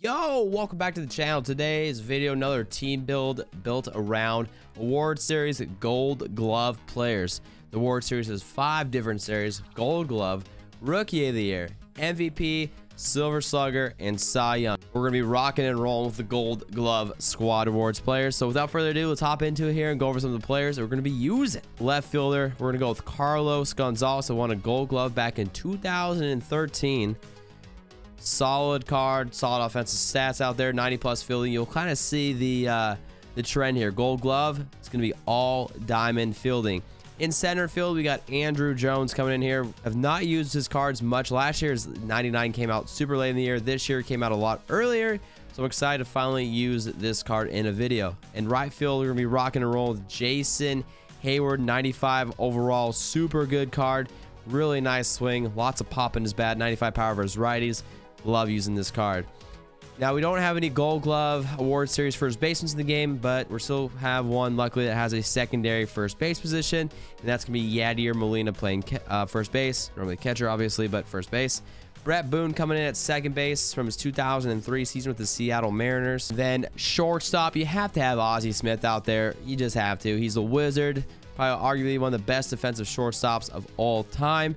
Yo, welcome back to the channel. Today's video, another team build built around Award Series Gold Glove players. The Award Series has 5 different series: Gold Glove, Rookie of the Year, MVP, Silver Slugger, and Cy Young. We're gonna be rocking and rolling with the Gold Glove Squad Awards players. So without further ado, let's hop into it here and go over some of the players that we're gonna be using. Left fielder, we're gonna go with Carlos Gonzalez, who won a Gold Glove back in 2013. Solid card, solid offensive stats out there, 90+ fielding. You'll kind of see the trend here. Gold Glove, it's going to be all diamond fielding. In center field, we got Andruw Jones coming in here. Have not used his cards much. Last year's 99 came out super late in the year. This year came out a lot earlier, so I'm excited to finally use this card in a video. In right field, we're going to be rocking and rolling with Jason Heyward, 95 overall, super good card. Really nice swing, lots of pop in his bat, 95 power versus righties. Love using this card. Now, we don't have any Gold Glove Award Series first basemen in the game, but we still have one, luckily, that has a secondary first base position, and that's going to be Yadier Molina playing first base. Normally catcher, obviously, but first base. Bret Boone coming in at second base from his 2003 season with the Seattle Mariners. Then shortstop, you have to have Ozzie Smith out there. You just have to. He's a wizard, probably arguably one of the best defensive shortstops of all time.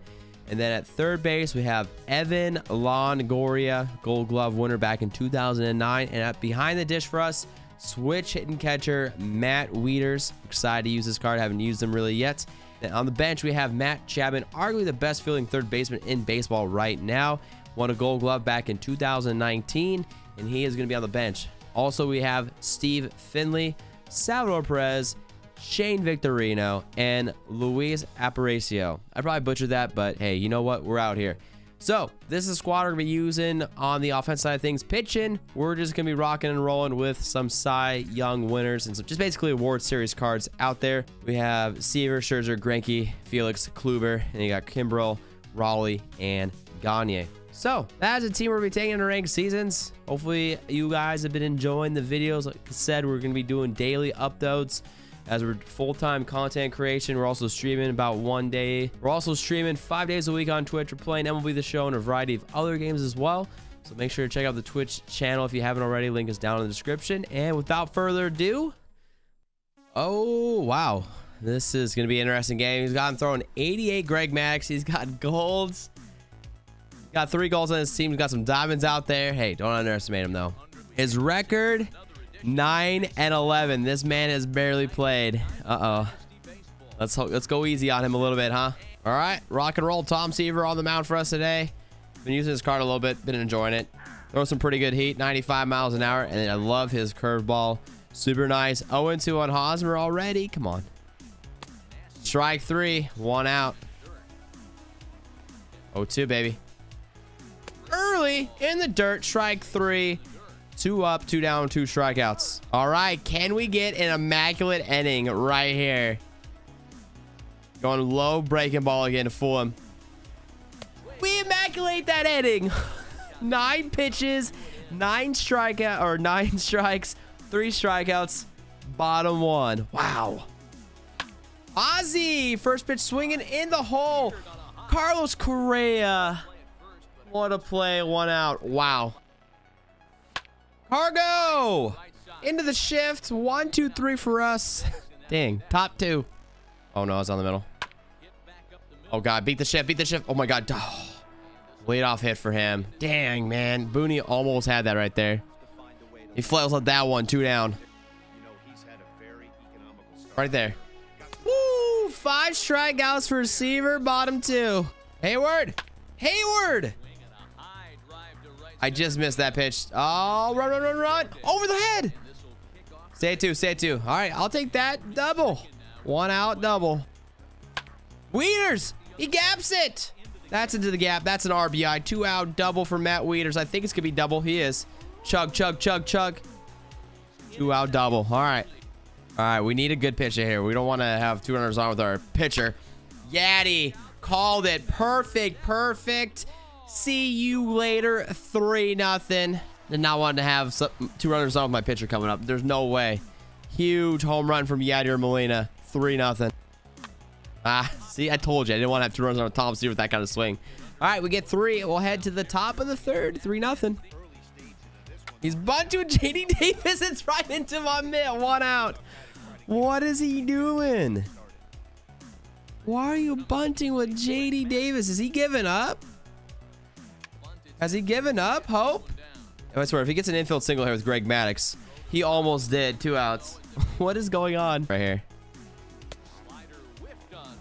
And then at third base, we have Evan Longoria, Gold Glove winner back in 2009. And at behind the dish for us, switch hitting catcher Matt Wieters. Excited to use this card. Haven't used him really yet. And on the bench, we have Matt Chapman, arguably the best fielding third baseman in baseball right now. Won a Gold Glove back in 2019, and he is going to be on the bench. Also, we have Steve Finley, Salvador Perez, Shane Victorino, and Luis Aparicio. I probably butchered that, but hey, you know what? We're out here. So this is a squad we're going to be using on the offense side of things. Pitching, we're just going to be rocking and rolling with some Cy Young winners and some just basically Award Series cards out there. We have Seaver, Scherzer, Greinke, Felix, Kluber, and you got Kimbrel, Raleigh, and Gagne. So that is a team we're going to be taking in the ranked seasons. Hopefully you guys have been enjoying the videos. Like I said, we're going to be doing daily uploads. As we're full-time content creation, we're also streaming about 1 day. We're also streaming 5 days a week on Twitch. We're playing MLB The Show and a variety of other games as well. So make sure to check out the Twitch channel if you haven't already. Link is down in the description. And without further ado, oh, wow. This is going to be an interesting game. He's gotten thrown 88 Greg Maddux. He's got golds. Got 3 golds on his team. He's got some diamonds out there. Hey, don't underestimate him, though. His record... 9-11. This man has barely played. Uh-oh. Let's go easy on him a little bit, huh? All right, rock and roll. Tom Seaver on the mound for us today. Been using his card a little bit. Been enjoying it. Throw some pretty good heat. 95 miles an hour, and I love his curveball. Super nice. 0-2 on Hosmer already. Come on. Strike 3. 1 out. 0-2, baby. Early in the dirt. Strike 3. 2 up, 2 down, 2 strikeouts. All right, can we get an immaculate inning right here? Going low, breaking ball again to fool him. We immaculate that inning. 9 pitches, 9 strikeout, or 9 strikes, 3 strikeouts, bottom 1. Wow. Ozzie, first pitch swinging in the hole. Carlos Correa. What a play, 1 out. Wow. Cargo into the shift. 1, 2, 3 for us. Dang, top 2. Oh no, I was on the middle. Oh god, beat the shift, beat the shift. Oh my god, oh. Leadoff hit for him. Dang man, Boone almost had that right there. He flails on that one. 2 down. Right there. Woo! 5 strikeouts for receiver. Bottom 2. Heyward. Heyward. I just missed that pitch. Oh, run, run, run, run. Over the head. Stay at 2, stay at 2. All right, I'll take that double. 1 out, double. Wieters, he gaps it. That's into the gap. That's an RBI. 2 out, double for Matt Wieters. I think it's going to be double. He is. Chug, chug, chug, chug. 2 out, double. All right. All right, we need a good pitcher here. We don't want to have 2 runners on with our pitcher. Yaddy called it. Perfect, perfect. See you later. 3-0. Did not want to have 2 runners on with my pitcher coming up. There's no way. Huge home run from Yadier Molina. 3-0. Ah, see, I told you. I didn't want to have 2 runners on with Tom Seaver with that kind of swing. All right, we get 3. We'll head to the top of the 3rd. 3-0. He's bunted with JD Davis. It's right into my mitt. One out. What is he doing? Why are you bunting with JD Davis? Is he giving up? Has he given up hope? I swear, if he gets an infield single here with Greg Maddux, he almost did. 2 outs. What is going on right here?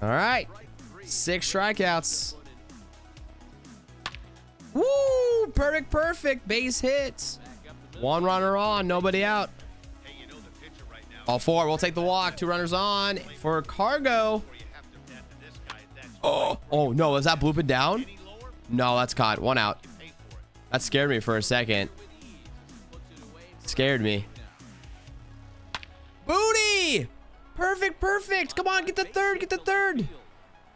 All right. 6 strikeouts. Woo! Perfect, perfect. Base hits. 1 runner on. Nobody out. All 4. We'll take the walk. 2 runners on for Cargo. Oh, oh no. Is that blooping down? No, that's caught. 1 out. That scared me for a second. Scared me. Booty! Perfect, perfect. Come on, get the 3rd. Get the 3rd.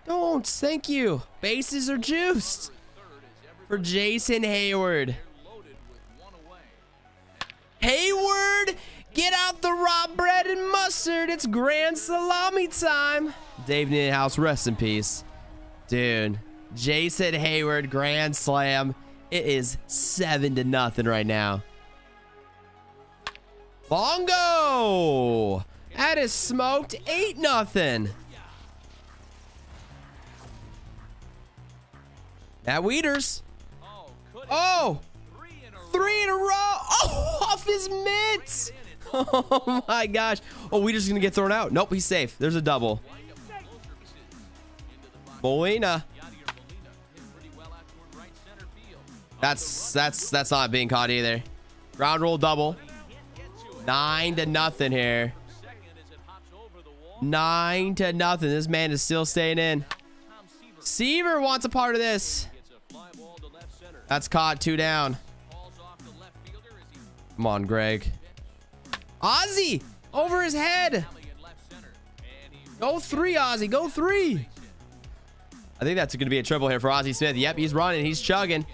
Don't. Thank you. Bases are juiced for Jason Heyward. Heyward, get out the raw bread and mustard. It's grand salami time. Dave Niehaus, rest in peace. Dude, Jason Heyward, grand slam. It is 7-0 right now. Longo, that is smoked. 8-0. Matt Wieters. Oh, 3 in a row. Oh, off his mitts. Oh my gosh. Oh, Wieters is gonna get thrown out. Nope, he's safe. There's a double. Molina. That's not being caught either. Ground roll double. 9-0 here. 9-0. This man is still staying in. Seaver wants a part of this. That's caught. 2 down. Come on, Greg. Ozzie over his head. Go 3, Ozzie. Go 3. I think that's going to be a triple here for Ozzie Smith. Yep, he's running. He's chugging.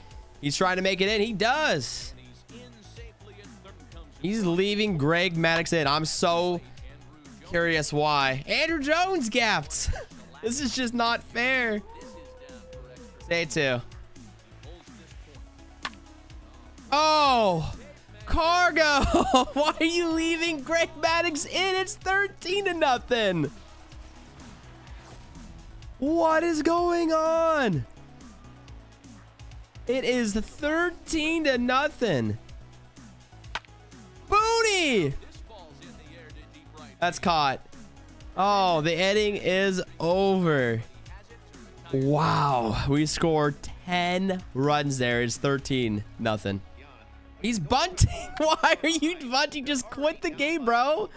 He's trying to make it in. He does. He's leaving Greg Maddux in. I'm so curious why. Andruw Jones gapped. This is just not fair. Stay 2. Oh, Cargo. Why are you leaving Greg Maddux in? It's 13-0. What is going on? It is 13-0. Booney! That's caught. Oh, the inning is over. Wow. We scored 10 runs there. It's 13-0. He's bunting. Why are you bunting? Just quit the game, bro.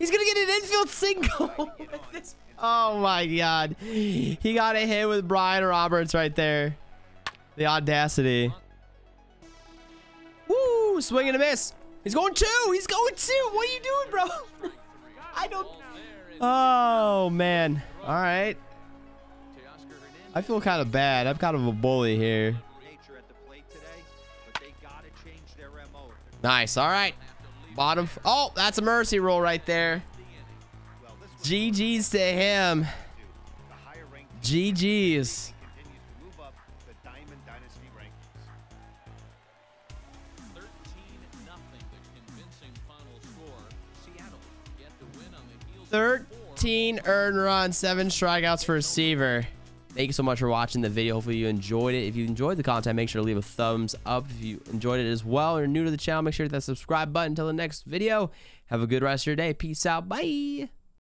He's going to get an infield single. Oh, my God. He got a hit with Brian Roberts right there. The audacity. Woo! Swing and a miss. He's going 2. He's going 2. What are you doing, bro? I don't. Oh, man. All right. I feel kind of bad. I'm kind of a bully here. Nice. All right. Bottom. Oh, that's a mercy roll right there. GG's to him. GG's. Nothing. 13 earned runs, 7 strikeouts for Seaver. Thank you so much for watching the video. Hopefully you enjoyed it. If you enjoyed the content, make sure to leave a thumbs up. If you enjoyed it as well, or you're new to the channel, make sure to hit that subscribe button. Until the next video, have a good rest of your day. Peace out. Bye.